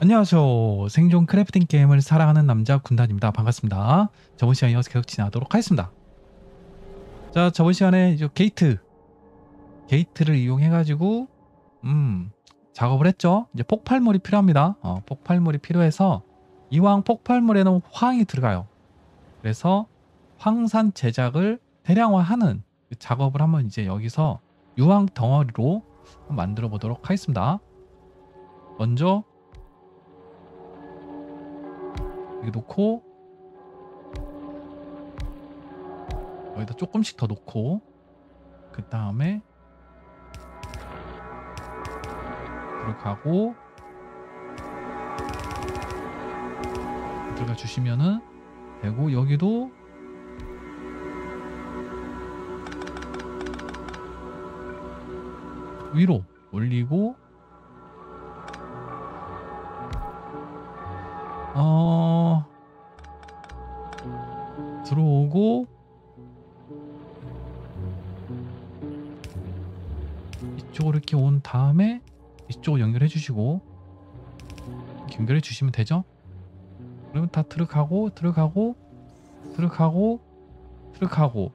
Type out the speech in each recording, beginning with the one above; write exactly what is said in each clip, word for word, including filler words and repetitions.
안녕하세요. 생존 크래프팅 게임을 사랑하는 남자 군단입니다. 반갑습니다. 저번 시간에 이어서 계속 진행하도록 하겠습니다. 자, 저번 시간에 이제 게이트 게이트를 이용해 가지고 음 작업을 했죠. 이제 폭발물이 필요합니다. 어, 폭발물이 필요해서 이왕 폭발물에는 황이 들어가요. 그래서 황산 제작을 대량화하는 그 작업을 한번 이제 여기서 유황 덩어리로 만들어 보도록 하겠습니다. 먼저 여기 놓고 여기다 조금씩 더 놓고 그 다음에 들어가고 들어가 주시면은 되고, 여기도 위로 올리고 어 들어오고 이쪽으로 이렇게 온 다음에 이쪽으로 연결해 주시고 연결해 주시면 되죠. 그러면 다 들어가고 들어가고 들어가고 들어가고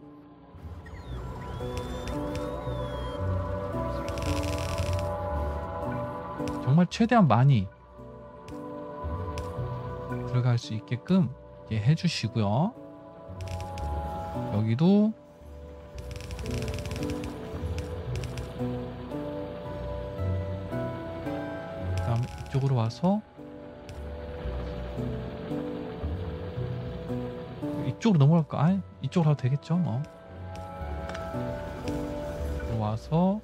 정말 최대한 많이 들어갈 수 있게끔 해주시고요. 여기도 그다음 이쪽으로 와서 이쪽으로 넘어갈까? 아니, 이쪽으로 가도 되겠죠 뭐. 와서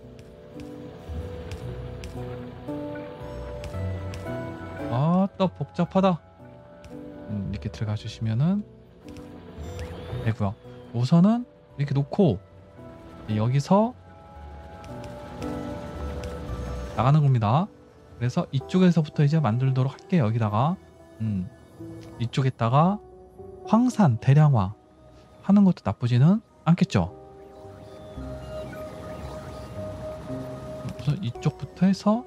아따 복잡하다. 음, 이렇게 들어가 주시면은 되고요. 우선은 이렇게 놓고 여기서 나가는 겁니다. 그래서 이쪽에서부터 이제 만들도록 할게요. 여기다가 음, 이쪽에다가 황산 대량화 하는 것도 나쁘지는 않겠죠. 우선 이쪽부터 해서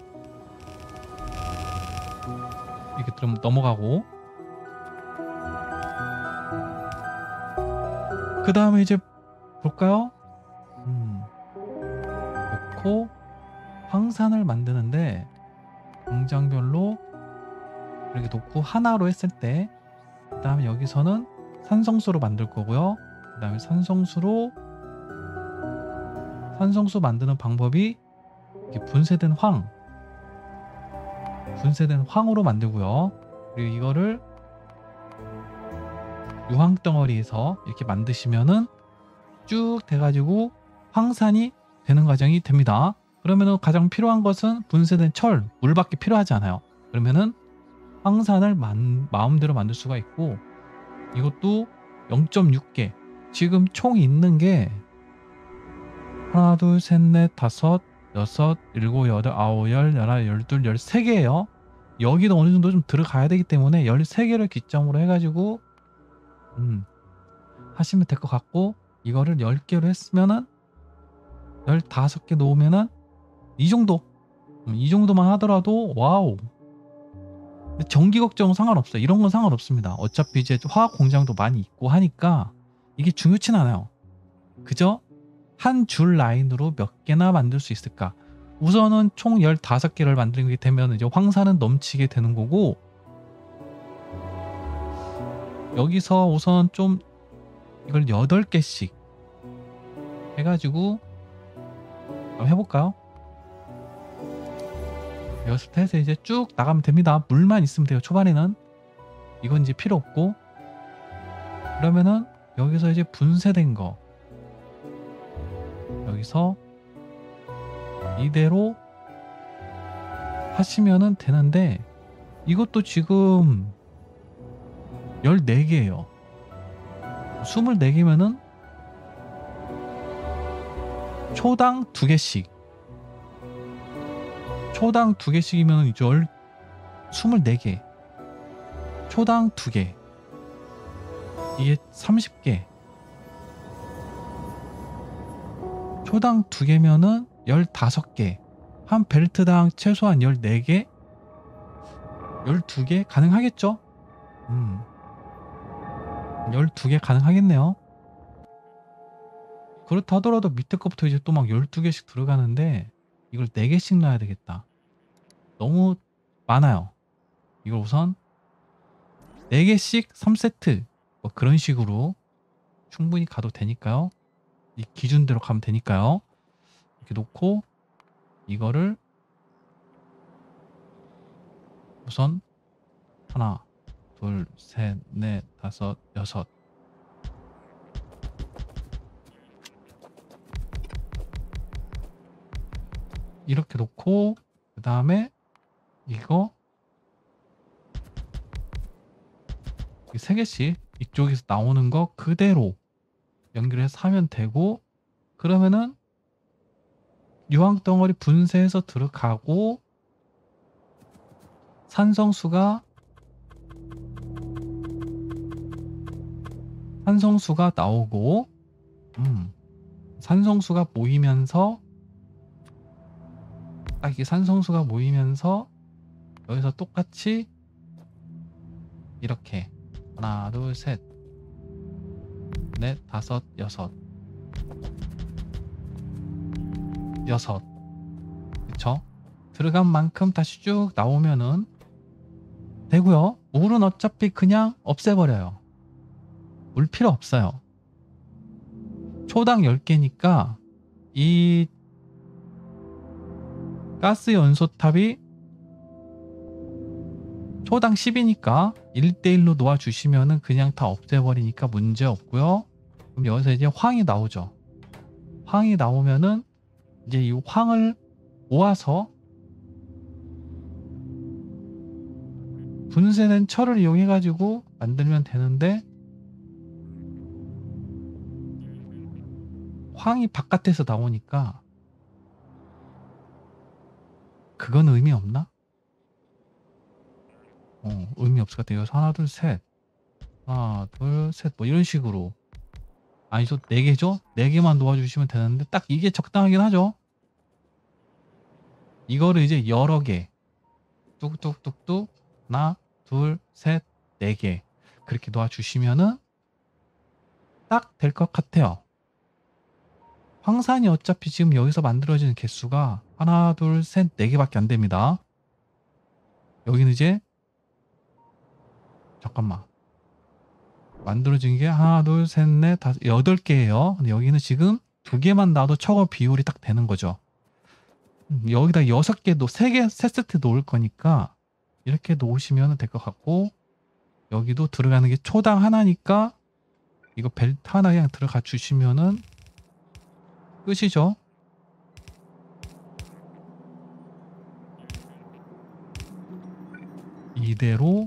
이렇게 좀 넘어가고 그 다음에 이제 볼까요? 음, 놓고 황산을 만드는데 공장별로 이렇게 놓고 하나로 했을 때 그 다음에 여기서는 산성수로 만들 거고요. 그 다음에 산성수로 산성수 만드는 방법이 이렇게 분쇄된 황 분쇄된 황으로 만들고요. 그리고 이거를 유황덩어리에서 이렇게 만드시면은 쭉 돼가지고 황산이 되는 과정이 됩니다. 그러면은 가장 필요한 것은 분쇄된 철, 물밖에 필요하지 않아요. 그러면은 황산을 만, 마음대로 만들 수가 있고, 이것도 영 점 육 개 지금 총 있는 게 하나 둘 셋 넷 다섯 여섯 일곱 여덟 아홉 열 열하 열둘 열세 개예요. 여기도 어느 정도 좀 들어가야 되기 때문에 열세 개를 기점으로 해가지고 음, 하시면 될 것 같고, 이거를 열 개로 했으면은 열다섯 개 놓으면은 이 정도 음, 이 정도만 하더라도 와우. 전기 걱정은 상관없어요. 이런 건 상관없습니다. 어차피 이제 화학 공장도 많이 있고 하니까 이게 중요치 않아요. 그저 한 줄 라인으로 몇 개나 만들 수 있을까. 우선은 총 열다섯 개를 만들게 되면 이제 황산은 넘치게 되는 거고, 여기서 우선 좀 이걸 여덟 개씩 해가지고 해볼까요? 여섯 해서 이제 쭉 나가면 됩니다. 물만 있으면 돼요. 초반에는 이건 이제 필요 없고, 그러면은 여기서 이제 분쇄된 거 여기서 이대로 하시면은 되는데, 이것도 지금 열네 개예요. 스물네 개면은 초당 두 개씩 초당 두 개씩이면 스물네 개 초당 두 개 이게 삼십 개 초당 두 개면은 열다섯 개 한 벨트당 최소한 열네 개 열두 개 가능하겠죠? 음. 열두 개 가능하겠네요. 그렇다 하더라도 밑에 것부터 이제 또 막 열두 개씩 들어가는데 이걸 네 개씩 놔야 되겠다. 너무 많아요. 이걸 우선 네 개씩 삼 세트 뭐 그런 식으로 충분히 가도 되니까요. 이 기준대로 가면 되니까요. 이렇게 놓고 이거를 우선 하나, 둘, 셋, 넷, 다섯, 여섯 이렇게 놓고 그 다음에 이거 세 개씩 이쪽에서 나오는 거 그대로 연결해서 하면 되고, 그러면은 유황덩어리 분쇄해서 들어가고 산성수가 산성수가 나오고 음, 산성수가 모이면서 딱 이게 산성수가 모이면서 여기서 똑같이 이렇게 하나, 둘, 셋, 넷, 다섯, 여섯 여섯 그쵸? 들어간 만큼 다시 쭉 나오면은 되고요. 물은 어차피 그냥 없애버려요. 물 필요 없어요. 초당 열 개니까 이 가스 연소탑이 초당 십이니까 일 대 일로 놓아주시면은 그냥 다 없애버리니까 문제 없고요. 그럼 여기서 이제 황이 나오죠. 황이 나오면은 이제 이 황을 모아서 분쇄된 철을 이용해 가지고 만들면 되는데, 황이 바깥에서 나오니까 그건 의미 없나? 어, 의미 없을 것 같아요. 하나, 둘, 셋. 하나, 둘, 셋. 뭐 이런 식으로. 아니죠. 네 개죠? 네 개만 놓아주시면 되는데, 딱 이게 적당하긴 하죠? 이거를 이제 여러 개. 뚝뚝뚝뚝. 하나, 둘, 셋, 네 개. 그렇게 놓아주시면은 딱 될 것 같아요. 황산이 어차피 지금 여기서 만들어지는 개수가 하나, 둘, 셋, 네 개밖에 안 됩니다. 여기는 이제 잠깐만 만들어진 게 하나, 둘, 셋, 넷, 다섯, 여덟 개예요. 근데 여기는 지금 두 개만 놔도 철거 비율이 딱 되는 거죠. 여기다 여섯 개도 세 개, 세 세트 놓을 거니까 이렇게 놓으시면 될 것 같고, 여기도 들어가는 게 초당 하나니까 이거 벨트 하나 그냥 들어가 주시면은 끝이죠. 이대로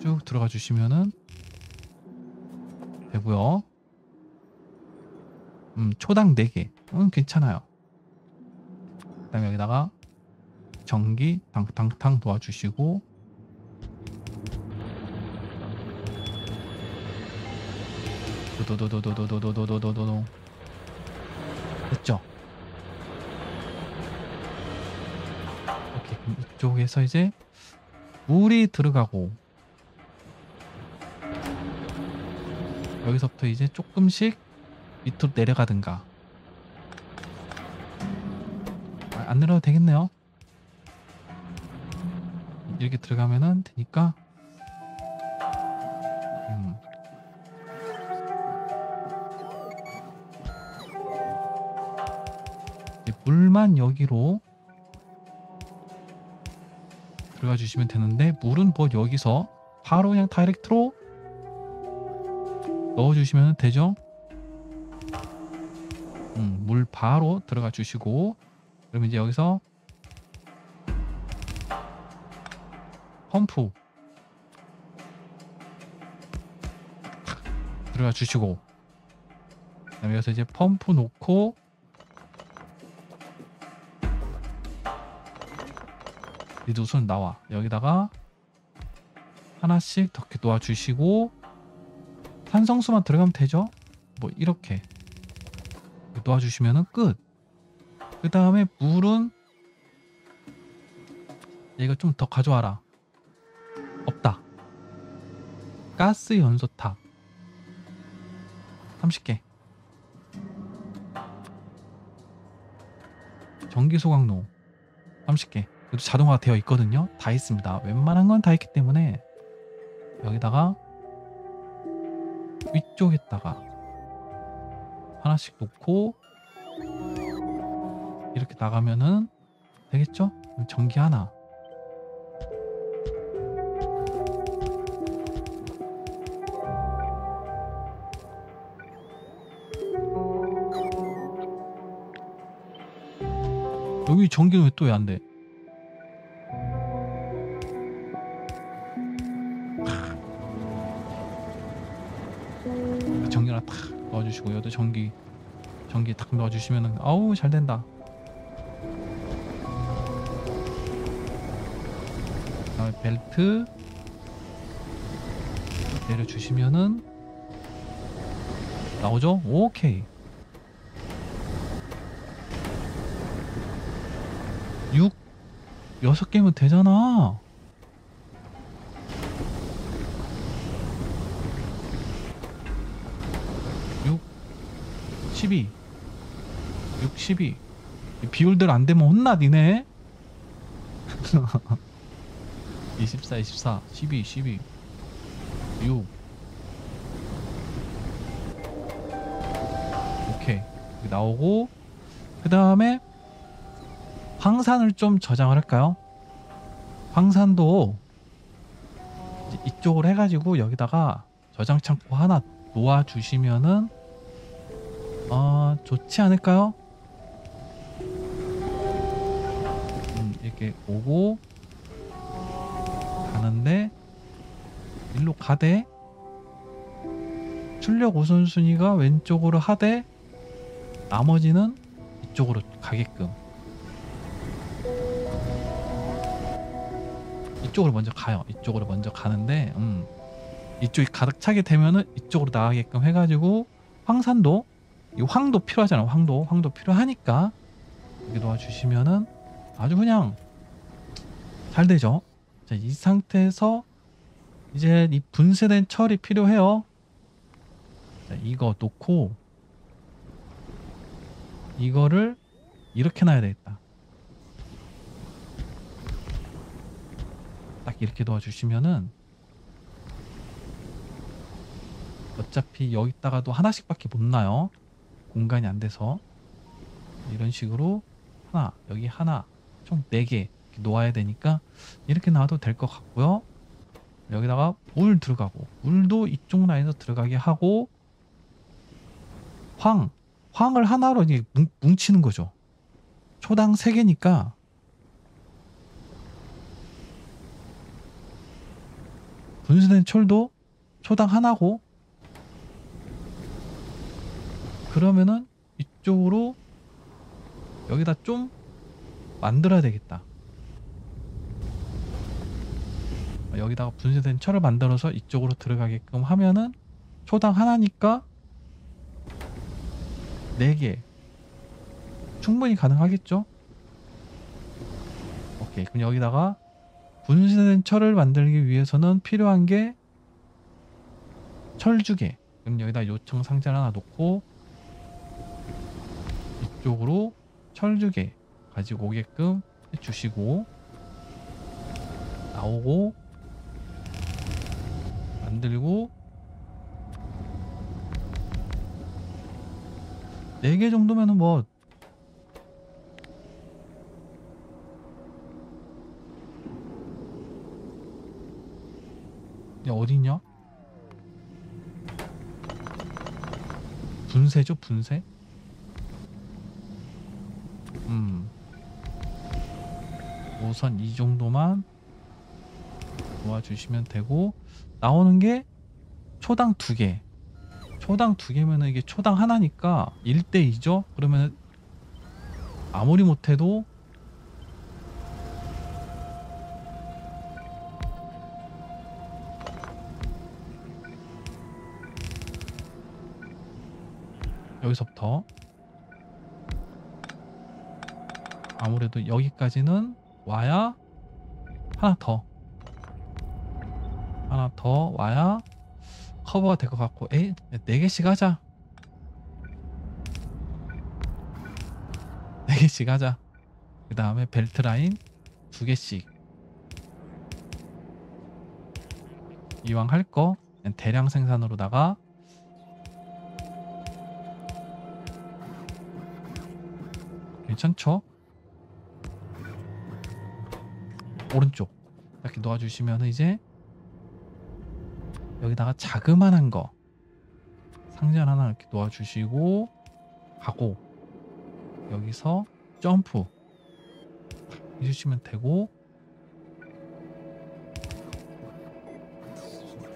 쭉 들어가 주시면은 되고요. 음, 초당 네 개. 음, 괜찮아요. 그 다음에 여기다가 전기 탕탕탕 놓아주시고 도도도도도도도도도도도도 됐죠? 오케이. 그럼 이쪽에서 이제 물이 들어가고 여기서부터 이제 조금씩 밑으로 내려가든가. 아, 안 내려도 되겠네요. 이렇게 들어가면은 되니까. 음. 이제 물만 여기로 들어가 주시면 되는데, 물은 뭐 여기서 바로 그냥 다이렉트로 넣어주시면 되죠? 음, 물 바로 들어가 주시고, 그러면 이제 여기서 펌프 들어가 주시고, 그 다음에 여기서 이제 펌프 놓고 이 두 손 나와. 여기다가 하나씩 이렇게 놓아 주시고 산성수만 들어가면 되죠? 뭐 이렇게 놓아주시면은 끝. 그 다음에 물은 이거 좀 더 가져와라. 없다. 가스 연소탑 삼십 개. 전기 소각로 삼십 개. 그래도 자동화가 되어 있거든요. 다 있습니다. 웬만한 건 다 있기 때문에 여기다가 위쪽에다가 하나씩 놓고 이렇게 나가면은 되겠죠? 전기 하나. 여기 전기는 왜 또 왜 안 돼? 전기나 탁 넣어주시고 여기도 전기 전기 탁 넣어주시면은 아우 잘 된다. 그다음에 벨트 내려주시면은 나오죠? 오케이. 여섯 개면 되잖아. 육, 십이, 육, 십이. 비율들 안 되면 혼나 니네. 이십사, 이십사, 십이, 십이, 육. 오케이. 여기 나오고 그 다음에 황산을 좀 저장을 할까요? 황산도 이제 이쪽으로 해가지고 여기다가 저장 창고 하나 놓아주시면은 어, 좋지 않을까요? 음, 이렇게 오고 가는데 일로 가되 출력 우선순위가 왼쪽으로 하되 나머지는 이쪽으로 가게끔 이쪽으로 먼저 가요. 이쪽으로 먼저 가는데 음. 이쪽이 가득 차게 되면은 이쪽으로 나가게끔 해가지고 황산도 이 황도 필요하잖아. 황도 황도 필요하니까 이렇게 놓아주시면은 아주 그냥 잘 되죠. 자, 이 상태에서 이제 이 분쇄된 철이 필요해요. 자, 이거 놓고 이거를 이렇게 놔야 되겠다. 딱 이렇게 놓아주시면은 어차피 여기다가도 하나씩밖에 못 놔요. 공간이 안 돼서 이런 식으로 하나 여기 하나 총 네 개 놓아야 되니까 이렇게 놔도 될 것 같고요. 여기다가 물 들어가고 물도 이쪽 라인에서 들어가게 하고 황 황을 하나로 이제 뭉치는 거죠. 초당 세 개니까 분쇄된 철도 초당 하나고 그러면은 이쪽으로 여기다 좀 만들어야 되겠다. 여기다가 분쇄된 철을 만들어서 이쪽으로 들어가게끔 하면은 초당 하나니까 네 개 충분히 가능하겠죠? 오케이. 그럼 여기다가 분쇄된 철을 만들기 위해서는 필요한 게 철주개. 그럼 여기다 요청 상자를 하나 놓고 이쪽으로 철주개 가지고 오게끔 해주시고 나오고 만들고 네 개 정도면은 뭐 야, 어딨냐? 분쇄죠, 분쇄? 음. 우선 이 정도만 모아주시면 되고, 나오는 게 초당 두 개. 초당 두 개면은 이게 초당 하나니까 일 대 이죠? 그러면은 아무리 못해도 여기서부터 아무래도 여기까지는 와야 하나 더 하나 더 와야 커버가 될 것 같고. 에이 네 개씩 하자. 네 개씩 하자. 그 다음에 벨트 라인 두 개씩. 이왕 할 거 대량 생산으로다가 괜찮죠? 오른쪽 이렇게 놓아주시면 이제 여기다가 자그만한 거 상자 하나 이렇게 놓아주시고 가고 여기서 점프 해주시면 되고,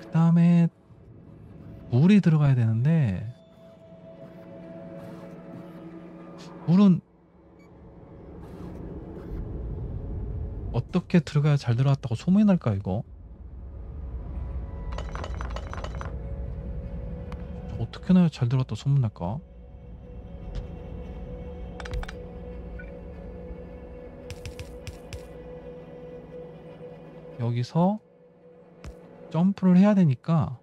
그 다음에 물이 들어가야 되는데 물은 어떻게 들어가야 잘 들어갔다고 소문이 날까 이거? 어떻게 나야 잘 들어갔다고 소문 날까? 여기서 점프를 해야 되니까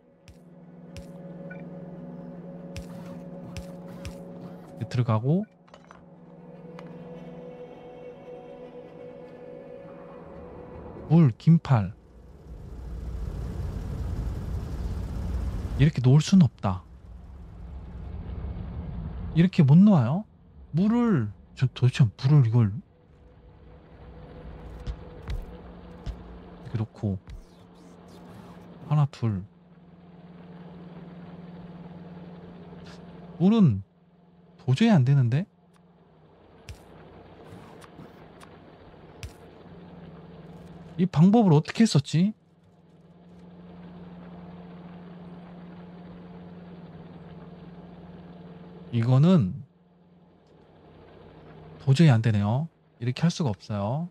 들어가고 물, 긴팔 이렇게 놓을 수는 없다. 이렇게 못 놓아요. 물을 저 도대체 물을 이걸 이렇게 놓고 하나 둘 물은 도저히 안 되는데. 이 방법을 어떻게 했었지? 이거는 도저히 안 되네요. 이렇게 할 수가 없어요.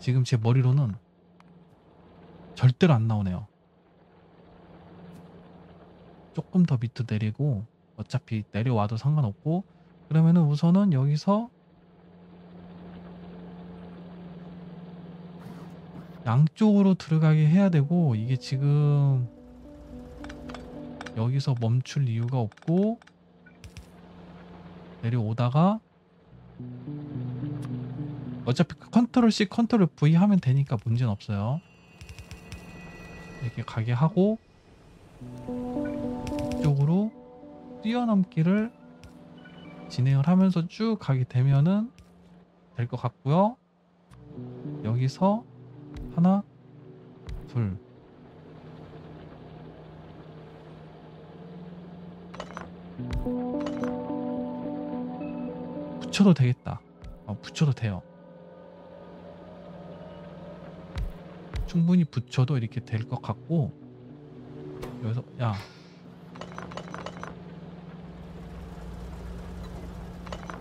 지금 제 머리로는 절대로 안 나오네요. 조금 더 밑으로 내리고 어차피 내려와도 상관없고. 그러면은 우선은 여기서 양쪽으로 들어가게 해야 되고 이게 지금 여기서 멈출 이유가 없고 내려오다가 어차피 컨트롤 C 컨트롤 V 하면 되니까 문제는 없어요. 이렇게 가게 하고 이쪽으로 뛰어넘기를 진행을 하면서 쭉 가게 되면은 될 것 같고요. 여기서 하나, 둘. 붙여도 되겠다. 어, 붙여도 돼요. 충분히 붙여도 이렇게 될 것 같고. 여기서 야.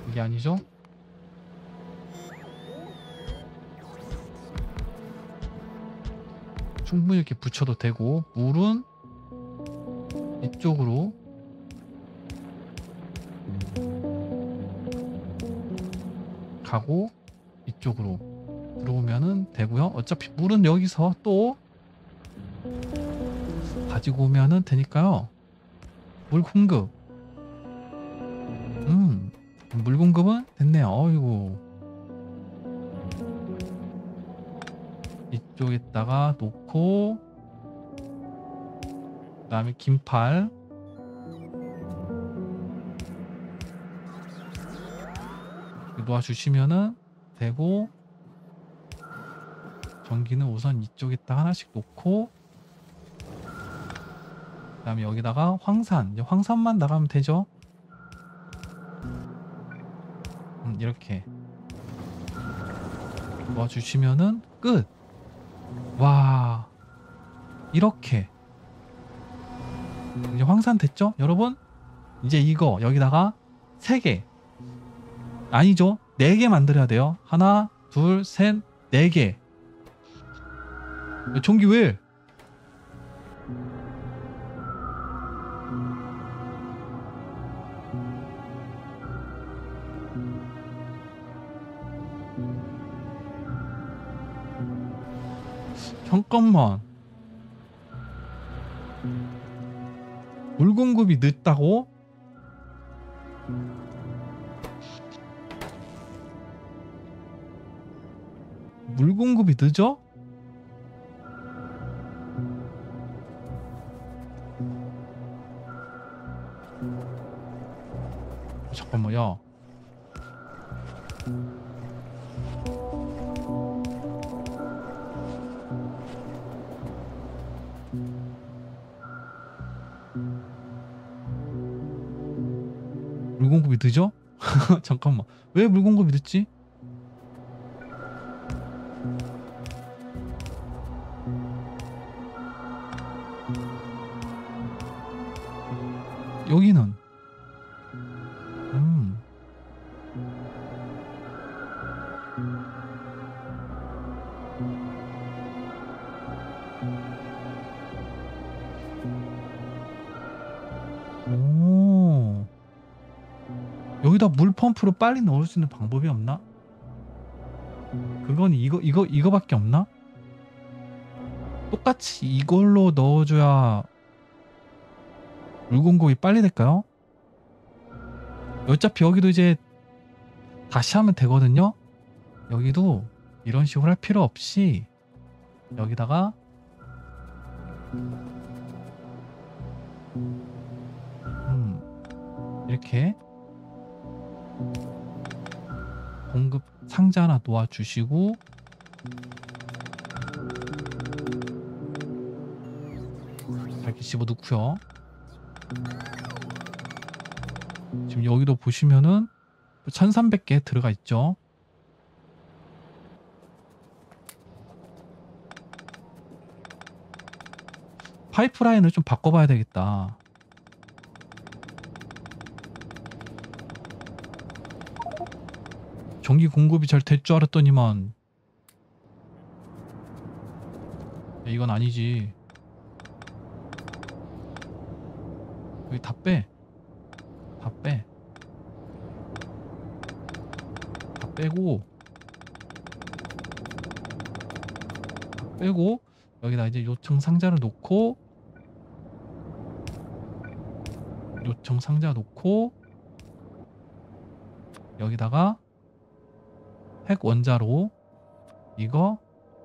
이게 아니죠? 충분히 이렇게 붙여도 되고 물은 이쪽으로 가고 이쪽으로 들어오면은 되고요. 어차피 물은 여기서 또 가지고 오면은 되니까요. 물 공급 음 물 공급은 됐네요. 어이구 이쪽에다가 놓고 그 다음에 긴팔 놓아주시면은 되고 전기는 우선 이쪽에다 하나씩 놓고 그 다음에 여기다가 황산 이제 황산만 나가면 되죠. 음, 이렇게 놓아주시면은 끝! 와 이렇게 이제 황산 됐죠? 여러분 이제 이거 여기다가 세 개 아니죠? 네 개 만들어야 돼요. 하나 둘 셋 네 개. 전기 왜? 잠깐만. 물 공급이 늦다고? 물 공급이 늦어? 잠깐만, 야. 물 공급이 늦어? 잠깐만, 왜 물 공급이 늦지? 여기는 음. 오. 여기다 물 펌프로 빨리 넣을 수 있는 방법이 없나? 그건 이거 이거 이거밖에 없나? 똑같이 이걸로 넣어줘야 물 공급이 빨리 될까요? 어차피 여기도 이제 다시 하면 되거든요? 여기도 이런 식으로 할 필요 없이 여기다가 음 이렇게 공급 상자 하나 놓아주시고 이렇게 집어넣고요. 지금 여기도 보시면은 천삼백 개 들어가 있죠. 파이프라인을 좀 바꿔봐야 되겠다. 전기 공급이 잘 될 줄 알았더니만 이건 아니지. 여기 다 빼. 다 빼. 다 빼고 다 빼고 여기다 이제 요청 상자를 놓고 요청 상자 놓고 여기다가 핵 원자로 이거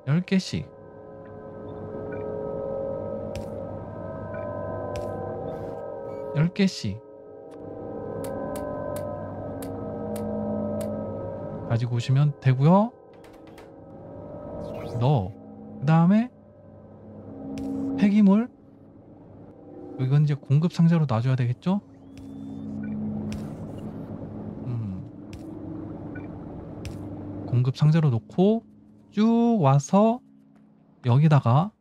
열 개씩 열 개씩 가지고 오시면 되고요. 넣어. 그 다음에 폐기물 이건 이제 공급 상자로 놔줘야 되겠죠? 음. 공급 상자로 놓고 쭉 와서 여기다가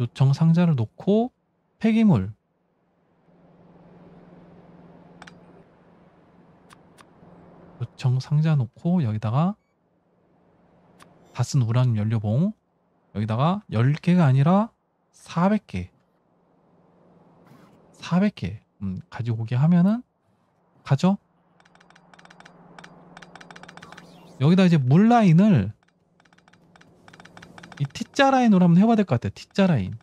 요청 상자를 놓고 폐기물 요청 상자 놓고 여기다가 다 쓴 우라늄 연료봉 여기다가 열 개가 아니라 사백 개 사백 개 음, 가지고 오게 하면은 가죠? 여기다 이제 물 라인을 이 T자 라인으로 한번 해봐야 될 것 같아요. T자 라인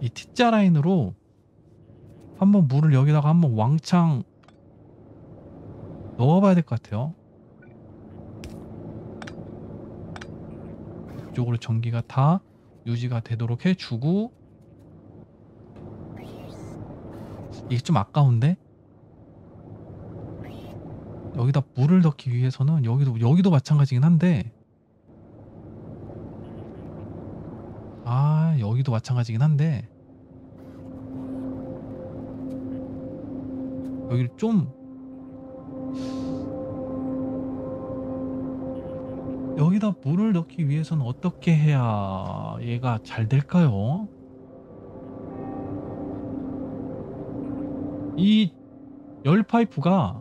이 T자 라인으로 한번 물을 여기다가 한번 왕창 넣어봐야 될 것 같아요. 이쪽으로 전기가 다 유지가 되도록 해주고 이게 좀 아까운데? 여기다 물을 넣기 위해서는 여기도 여기도 마찬가지긴 한데 아 여기도 마찬가지긴 한데 여기를 좀 여기다 물을 넣기 위해서는 어떻게 해야 얘가 잘 될까요? 이 열 파이프가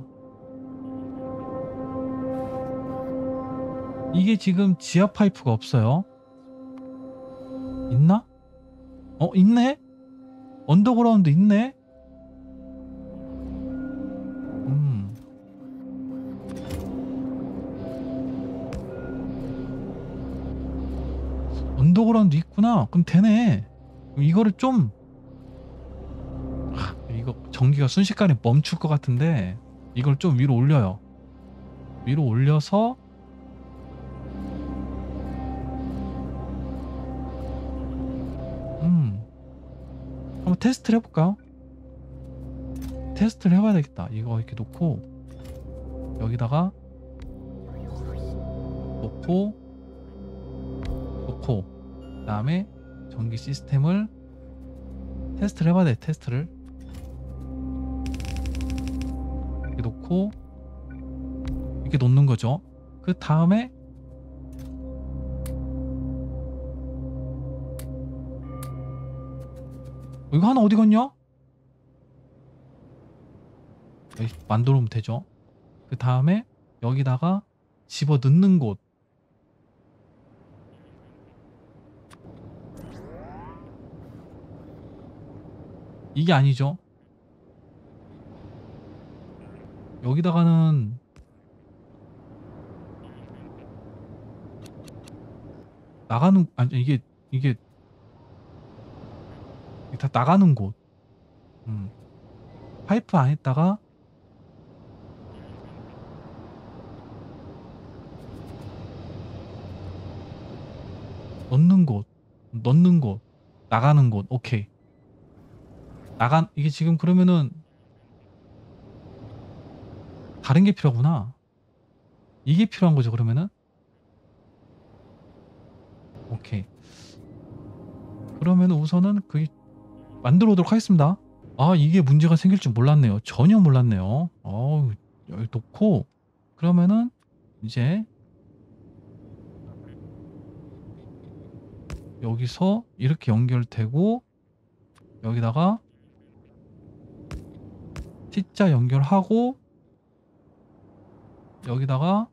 이게 지금 지하 파이프가 없어요. 있나? 어 있네? 언더그라운드 있네? 동그라미도 있구나. 그럼 되네. 그럼 이거를 좀 하, 이거 전기가 순식간에 멈출 것 같은데 이걸 좀 위로 올려요. 위로 올려서 음 한번 테스트를 해볼까요? 테스트를 해봐야 되겠다. 이거 이렇게 놓고 여기다가 놓고 놓고 그 다음에 전기 시스템을 테스트를 해봐야 돼. 테스트를 이렇게 놓고 이렇게 놓는 거죠. 그 다음에 이거 하나 어디 갔냐? 만들어 놓으면 되죠. 그 다음에 여기다가 집어 넣는 곳 이게 아니죠. 여기다가는 나가는 아니 이게 이게 다 나가는 곳 음. 파이프 안에다가 넣는 곳 넣는 곳 나가는 곳 오케이. 나간 이게 지금 그러면은 다른 게 필요하구나. 이게 필요한 거죠 그러면은. 오케이. 그러면 우선은 그 만들어 오도록 하겠습니다. 아 이게 문제가 생길 줄 몰랐네요. 전혀 몰랐네요. 어우 여기 놓고 그러면은 이제 여기서 이렇게 연결되고 여기다가 T자 연결하고 여기다가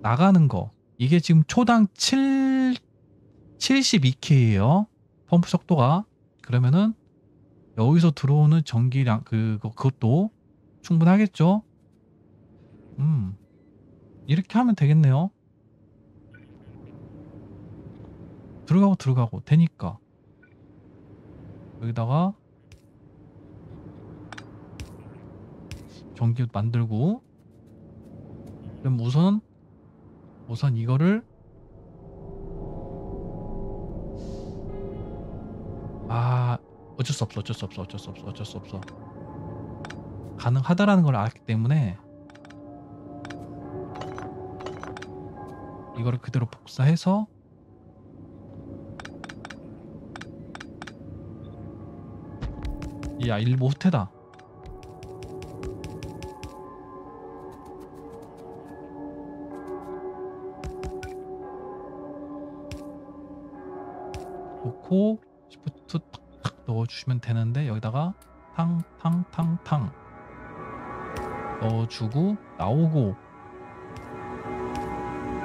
나가는 거 이게 지금 초당 칠십이 케이예요 펌프 속도가. 그러면은 여기서 들어오는 전기량 그, 그것도 충분하겠죠. 음 이렇게 하면 되겠네요. 들어가고 들어가고 되니까 여기다가 전기 만들고 그럼 우선 우선 이거를 아 어쩔 수 없어 어쩔 수 없어 어쩔 수 없어 어쩔 수 없어 가능하다라는 걸 알기 때문에 이거를 그대로 복사해서 야 일부 호태다. 놓고 시프트 탁탁 넣어주시면 되는데 여기다가 탕탕탕탕 넣어주고 나오고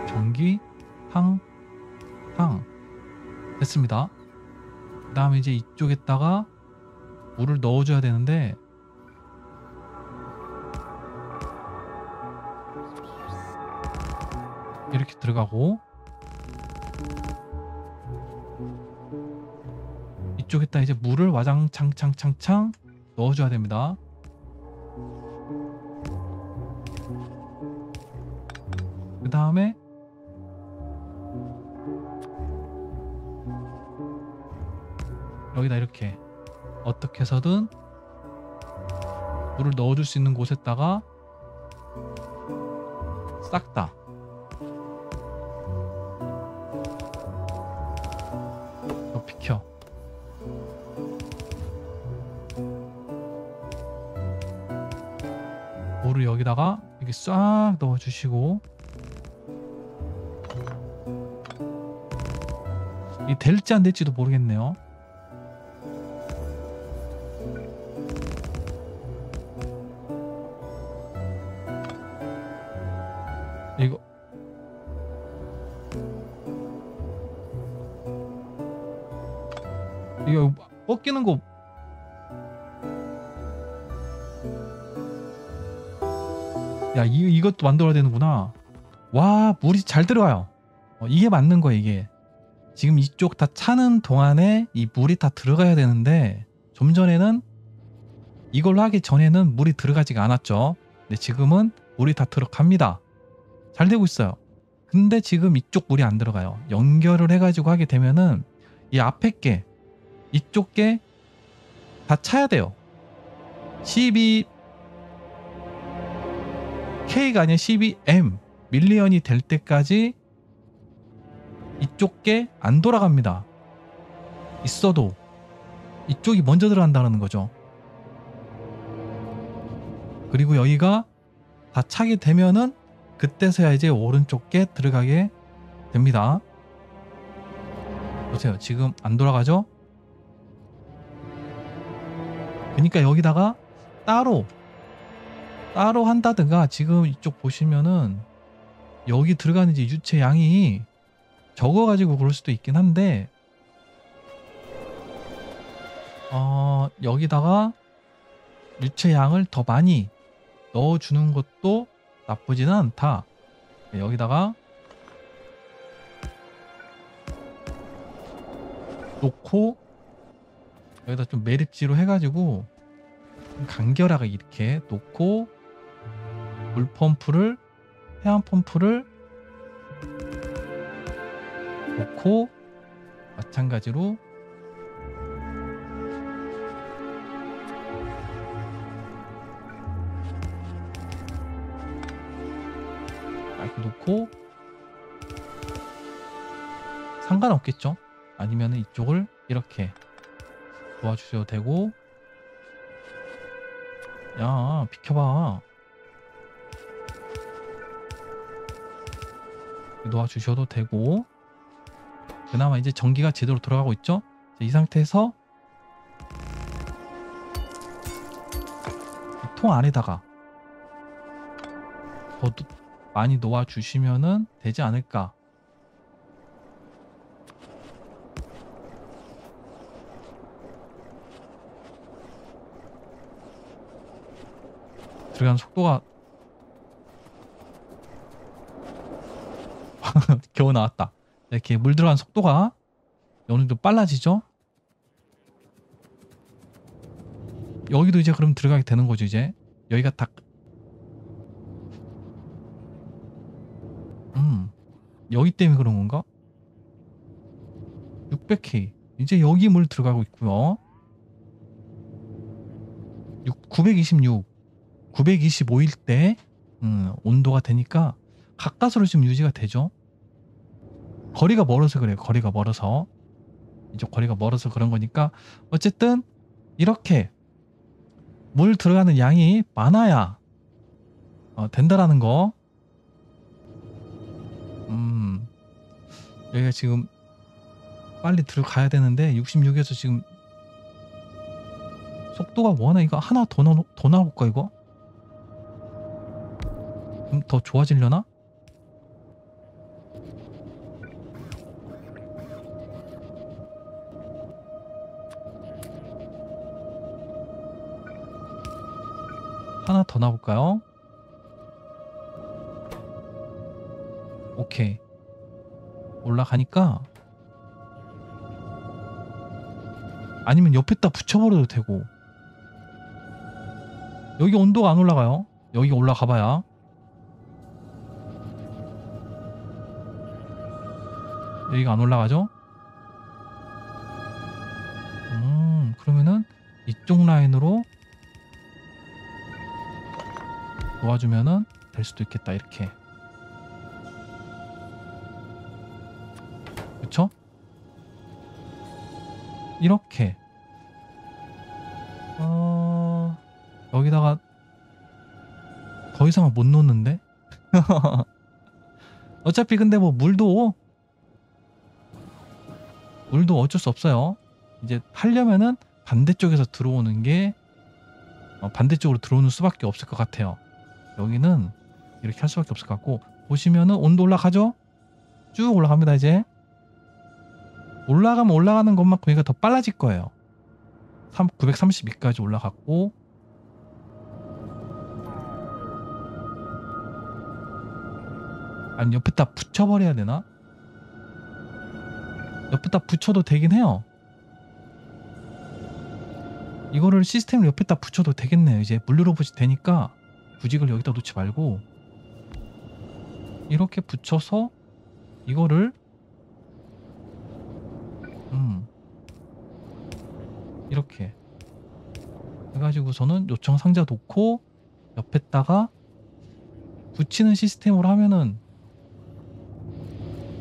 전기 탕탕 됐습니다. 그 다음에 이제 이쪽에다가 물을 넣어줘야 되는데 이렇게 들어가고 이쪽에다 이제 물을 와장창창창창 넣어줘야 됩니다. 그 다음에 여기다 이렇게 어떻게 해서든 물을 넣어줄 수 있는 곳에다가 싹 다 너 비켜. 물을 여기다가 이렇게 싹 넣어주시고 이게 될지 안 될지도 모르겠네요. 이거 이거 꺾이는 거 야 이 이것도 만들어야 되는구나. 와 물이 잘 들어가요. 어, 이게 맞는 거야 이게. 지금 이쪽 다 차는 동안에 이 물이 다 들어가야 되는데 좀 전에는 이걸로 하기 전에는 물이 들어가지가 않았죠. 근데 지금은 물이 다 들어갑니다. 잘 되고 있어요. 근데 지금 이쪽 물이 안 들어가요. 연결을 해가지고 하게 되면은 이 앞에 게 이쪽 게 다 차야 돼요. 십이 케이가 아니라 십이 엠 밀리언이 될 때까지 이쪽 게 안 돌아갑니다. 있어도 이쪽이 먼저 들어간다는 거죠. 그리고 여기가 다 차게 되면은 그때서야 이제 오른쪽 게 들어가게 됩니다. 보세요. 지금 안 돌아가죠? 그러니까 여기다가 따로 따로 한다든가 지금 이쪽 보시면은 여기 들어가는 이제 유체 양이 적어가지고 그럴 수도 있긴 한데 어, 여기다가 유체 양을 더 많이 넣어주는 것도 나쁘지는 않다. 여기다가 놓고 여기다 좀 매립지로 해가지고 간결하게 이렇게 놓고 물 펌프를 해안 펌프를 놓고 마찬가지로 놓고 상관없겠죠? 아니면 이쪽을 이렇게 도와주셔도 되고 야 비켜봐 놓아주셔도 되고 그나마 이제 전기가 제대로 돌아가고 있죠? 이 상태에서 이 통 안에다가 더 많이 놓아주시면은 되지 않을까. 들어가는 속도가 겨우 나왔다. 이렇게 물 들어간 속도가 어느 정도 빨라지죠? 여기도 이제 그럼 들어가게 되는 거죠. 이제 여기가 딱 여기 때문에 그런 건가? 육백 케이 이제 여기 물 들어가고 있고요. 구백이십육, 구백이십오일 때 음, 온도가 되니까 가까스로 지금 유지가 되죠. 거리가 멀어서 그래요. 거리가 멀어서 이쪽 거리가 멀어서 그런 거니까 어쨌든 이렇게 물 들어가는 양이 많아야 어, 된다라는 거. 음 여기가 지금 빨리 들어가야 되는데 육십육에서 지금 속도가 뭐하나 이거 하나 더, 넣, 더 나올까 이거? 그럼 더 좋아지려나? 하나 더 나올까요? 오케이 올라가니까 아니면 옆에다 붙여버려도 되고 여기 온도가 안 올라가요. 여기 올라가봐야 여기가 안 올라가죠. 음 그러면은 이쪽 라인으로 놓아주면은 될 수도 있겠다. 이렇게 그쵸? 이렇게 어... 여기다가 더 이상은 못 놓는데? 어차피 근데 뭐 물도 물도 어쩔 수 없어요. 이제 하려면은 반대쪽에서 들어오는 게 어, 반대쪽으로 들어오는 수밖에 없을 것 같아요. 여기는 이렇게 할 수밖에 없을 것 같고 보시면은 온도 올라가죠? 쭉 올라갑니다. 이제 올라가면 올라가는 것만큼 얘가 더 빨라질 거예요. 구백삼십이까지 올라갔고 아니 옆에다 붙여버려야 되나? 옆에다 붙여도 되긴 해요. 이거를 시스템을 옆에다 붙여도 되겠네요. 이제 물류로봇이 되니까 구직을 여기다 놓지 말고 이렇게 붙여서 이거를 음 이렇게 해가지고서는 요청 상자 놓고 옆에다가 붙이는 시스템으로 하면은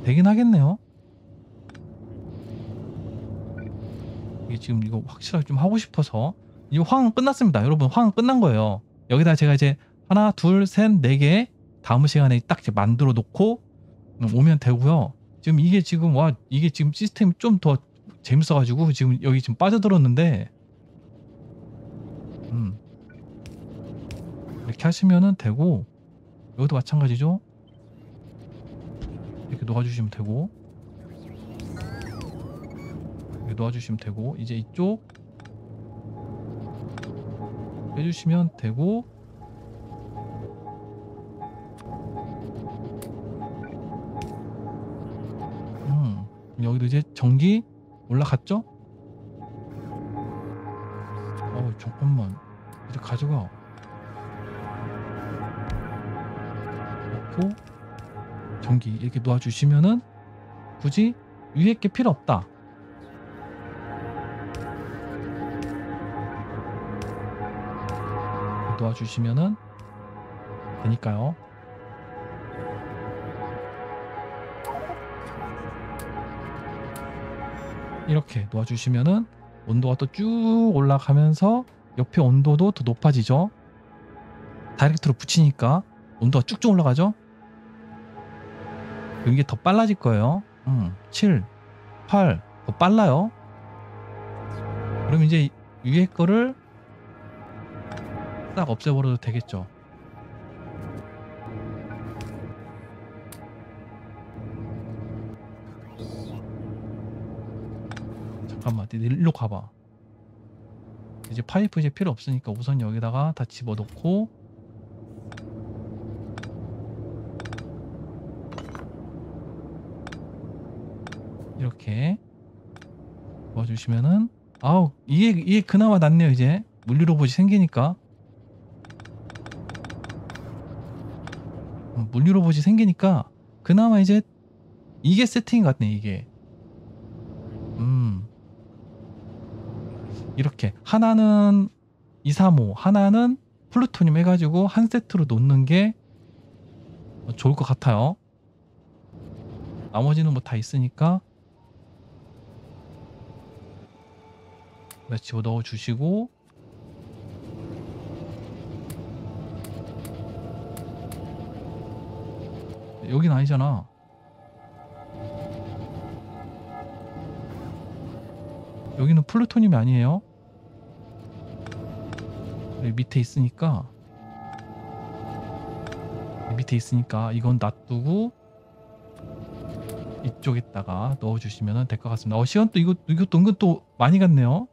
되긴 하겠네요. 이게 지금 이거 확실하게 좀 하고 싶어서. 이 화학 끝났습니다. 여러분 화학 끝난 거예요. 여기다 제가 이제 하나 둘 셋 네 개 다음 시간에 딱 이제 만들어 놓고 오면 되고요. 지금 이게 지금 와 이게 지금 시스템이 좀 더 재밌어가지고 지금 여기 지금 빠져들었는데 음 이렇게 하시면은 되고 여기도 마찬가지죠. 이렇게 놓아주시면 되고 이렇게 놓아주시면 되고 이제 이쪽 빼주시면 되고 음 여기도 이제 전기 올라갔죠? 어 잠깐만 이제 가져가 놓고 전기 이렇게 놓아주시면은 굳이 위에 게 필요 없다. 놓아주시면은 되니까요. 이렇게 놓아주시면은 온도가 또 쭉 올라가면서 옆에 온도도 더 높아지죠. 다이렉트로 붙이니까 온도가 쭉쭉 올라가죠. 이게 더 빨라질 거예요. 음, 칠, 팔 더 빨라요. 그럼 이제 위에 거를 딱 없애버려도 되겠죠. 잠깐만 일로 가봐. 이제 파이프 이제 필요 없으니까 우선 여기다가 다 집어넣고 이렇게 도와주시면은 아우 이게 이게 그나마 낫네요. 이제 물류 로봇이 생기니까 물류 로봇이 생기니까 그나마 이제 이게 세팅인 것 같네. 이게 음 이렇게 하나는 이, 삼, 오 하나는 플루토늄 해가지고 한 세트로 놓는 게 좋을 것 같아요. 나머지는 뭐 다 있으니까 집어 넣어주시고 여긴 아니잖아. 여기는 플루토늄이 아니에요. 밑에 있으니까 밑에 있으니까 이건 놔두고 이쪽에다가 넣어주시면 될 것 같습니다. 어 시간 또 이거 이것도 은근 또 많이 갔네요.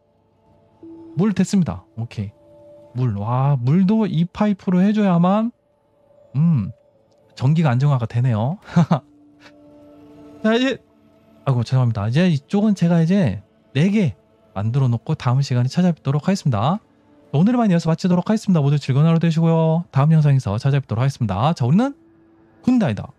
물 됐습니다. 오케이. 물. 와 물도 이 파이프로 해줘야만 음 전기가 안정화가 되네요. 자 이제 아이고 죄송합니다. 이제 이쪽은 제가 이제 네 개 만들어 놓고 다음 시간에 찾아뵙도록 하겠습니다. 오늘만 이어서 마치도록 하겠습니다. 모두 즐거운 하루 되시고요. 다음 영상에서 찾아뵙도록 하겠습니다. 자 우리는 군다이다.